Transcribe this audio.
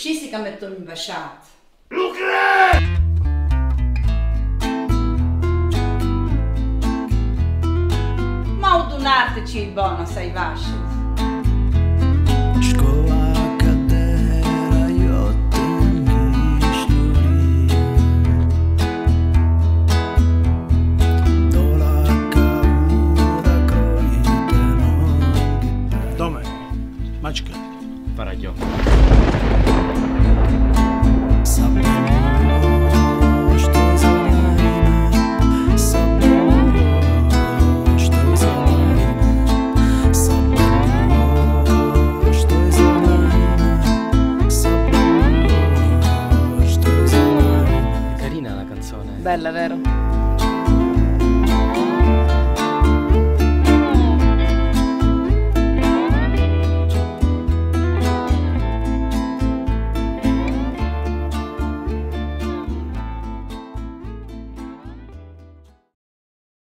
Și si că mettăm îmbășat. Lucrez! Mau dunarte ci bună să-i vașezi. Dome, mačka. Paradio. Carina la canzone. Bella, vero?